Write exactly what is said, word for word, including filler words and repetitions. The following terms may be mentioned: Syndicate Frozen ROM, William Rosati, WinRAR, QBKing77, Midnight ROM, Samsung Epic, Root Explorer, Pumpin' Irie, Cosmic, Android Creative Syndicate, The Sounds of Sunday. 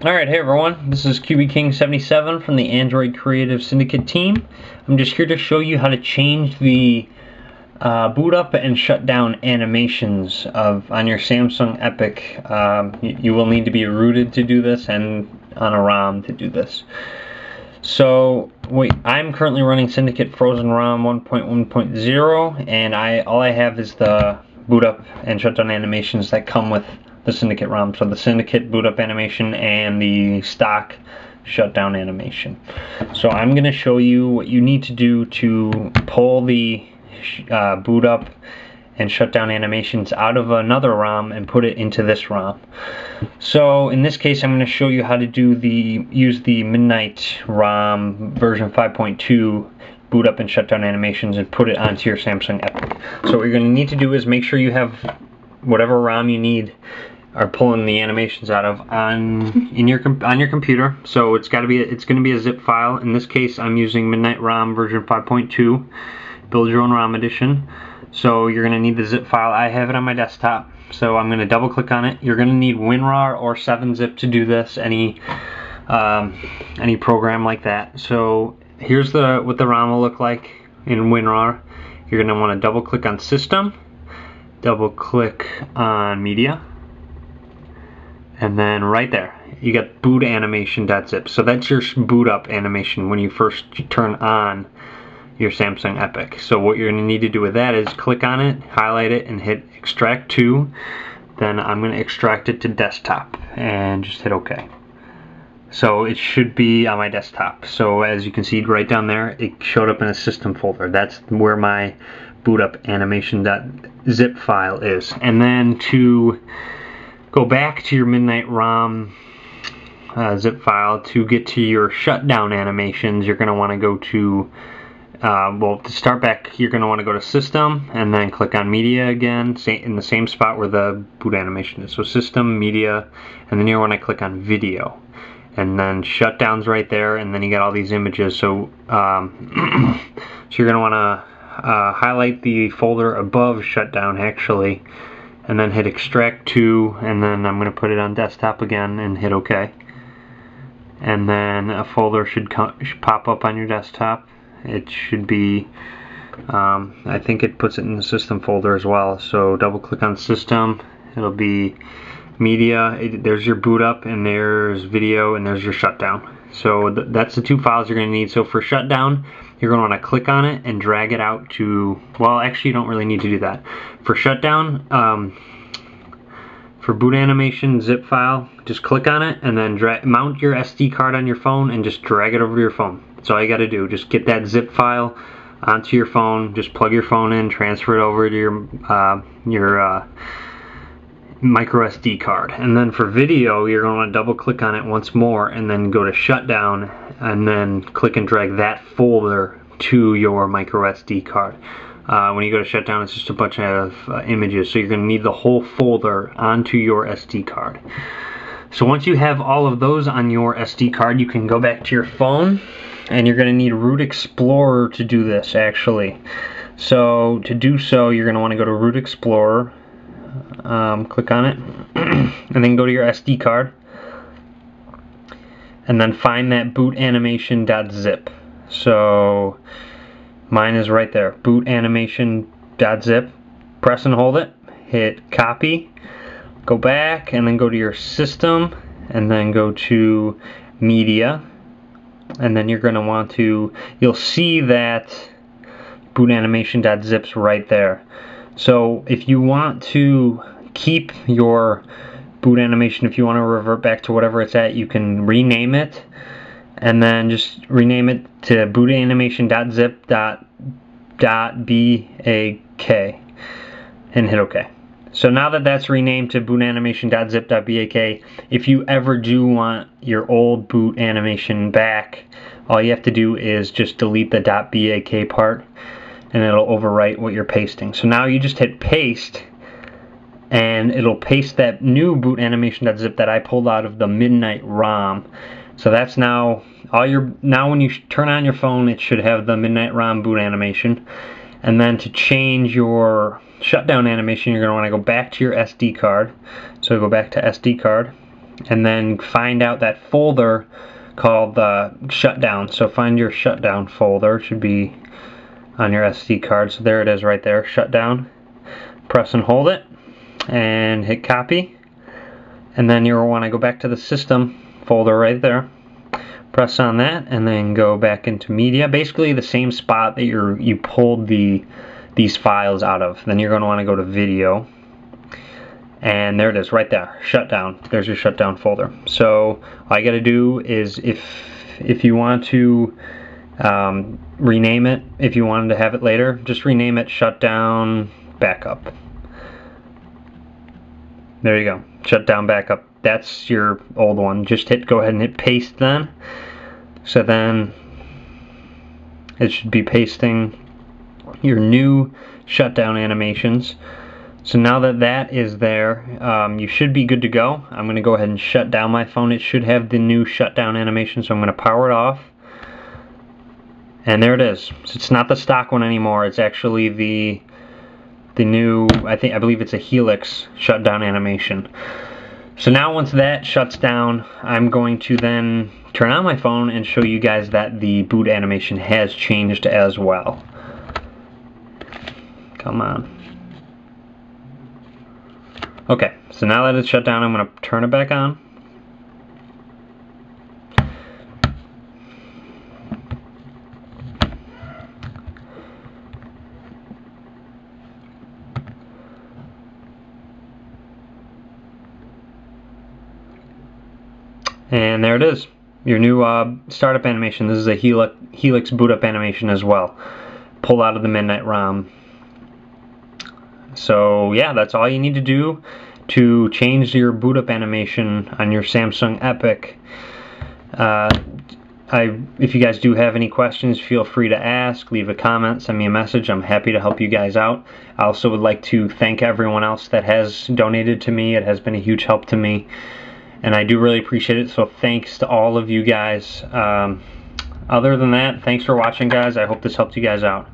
Alright, hey everyone, this is Q B King seventy-seven from the Android Creative Syndicate team. I'm just here to show you how to change the uh, boot up and shut down animations of on your Samsung Epic. Um, you, you will need to be rooted to do this and on a ROM to do this. So wait, I'm currently running Syndicate Frozen ROM one point one point zero, and I all I have is the boot up and shut down animations that come with the Syndicate ROM, so the Syndicate boot up animation and the stock shutdown animation. So I'm going to show you what you need to do to pull the uh, boot up and shutdown animations out of another ROM and put it into this ROM. So in this case, I'm going to show you how to do the use the Midnight ROM version five point two boot up and shutdown animations and put it onto your Samsung Epic. So what you're going to need to do is make sure you have whatever ROM you need are pulling the animations out of on in your on your computer. So it's got to be a, it's going to be a zip file. In this case, I'm using Midnight ROM version five point two, build your own ROM edition. So you're going to need the zip file. I have it on my desktop, so I'm going to double click on it. You're going to need WinRAR or seven zip to do this. Any um, any program like that. So here's the what the ROM will look like in WinRAR. You're going to want to double click on System. Double click on media, and then right there you got boot animation.zip. So that's your boot up animation when you first turn on your Samsung Epic. So what you're going to need to do with that is click on it, highlight it, and hit extract to. Then I'm going to extract it to desktop and just hit OK. So it should be on my desktop. So as you can see right down there, it showed up in a system folder. That's where my boot up animation.zip file is. And then to go back to your Midnight ROM uh, zip file to get to your shutdown animations, you're going to want to go to uh, well, to start back, you're going to want to go to System and then click on Media again, in the same spot where the boot animation is. So System, Media, and then you want to click on Video. And then shutdown's right there, and then you got all these images. So um, so you're going to want to Uh, highlight the folder above shutdown actually, and then hit extract to, and then I'm going to put it on desktop again and hit OK. And then a folder should, come, should pop up on your desktop. It should be, um, I think it puts it in the system folder as well. So double click on System, it'll be Media, it, there's your boot up, and there's Video, and there's your shutdown. So th that's the two files you're going to need. So for shutdown, you're going to want to click on it and drag it out to, well, actually you don't really need to do that. For shutdown, um, for boot animation zip file, just click on it and then dra mount your S D card on your phone and just drag it over to your phone. That's all you got to do. Just get that zip file onto your phone, just plug your phone in, transfer it over to your, uh, your uh, micro S D card. And then for video, you're going to want to double click on it once more and then go to shutdown and then click and drag that folder to your micro S D card. Uh, when you go to shutdown, it's just a bunch of uh, images, so you're going to need the whole folder onto your S D card. So once you have all of those on your S D card, you can go back to your phone, and you're going to need Root Explorer to do this actually. So to do so, you're going to want to go to Root Explorer. Um, click on it and then go to your S D card and then find that boot animation.zip. So mine is right there, boot animation.zip. Press and hold it, hit copy, go back and then go to your system and then go to media, and then you're going to want to, you'll see that boot animation.zip's right there. So if you want to keep your boot animation, if you want to revert back to whatever it's at, you can rename it and then just rename it to boot animation.zip.bak and hit OK. So now that that's renamed to boot animation.zip.bak, if you ever do want your old boot animation back, all you have to do is just delete the .bak part, and it'll overwrite what you're pasting. So now you just hit paste, and it'll paste that new boot animation.zip that I pulled out of the Midnight ROM. So that's now all your, now when you turn on your phone, it should have the Midnight ROM boot animation. And then to change your shutdown animation, you're going to want to go back to your S D card. So go back to S D card, and then find out that folder called the uh, shutdown. So find your shutdown folder. It should be on your S D card. So there it is right there, shutdown. Press and hold it and hit copy, and then you'll want to go back to the system folder right there. Press on that and then go back into media, basically the same spot that you're you pulled the these files out of. Then you're going to want to go to video, and there it is right there, shutdown. There's your shutdown folder. So all I got to do is, if if you want to um, rename it, if you wanted to have it later, just rename it shutdown backup. There you go, shutdown backup. That's your old one. Just hit go ahead and hit paste then. So then it should be pasting your new shutdown animations. So now that that is there, um, you should be good to go. I'm going to go ahead and shut down my phone. It should have the new shutdown animation, so I'm going to power it off. And there it is. So it's not the stock one anymore. It's actually the the new, I think I believe it's a Helix shutdown animation. So now once that shuts down, I'm going to then turn on my phone and show you guys that the boot animation has changed as well. Come on. Okay, so now that it's shut down, I'm going to turn it back on. And there it is, your new uh, startup animation. This is a Helix, Helix boot up animation as well, pulled out of the Midnight ROM. So yeah, that's all you need to do to change your boot up animation on your Samsung Epic. Uh, I, if you guys do have any questions, feel free to ask, leave a comment, send me a message. I'm happy to help you guys out. I also would like to thank everyone else that has donated to me. It has been a huge help to me, and I do really appreciate it. So thanks to all of you guys. Um, other than that, thanks for watching, guys. I hope this helped you guys out.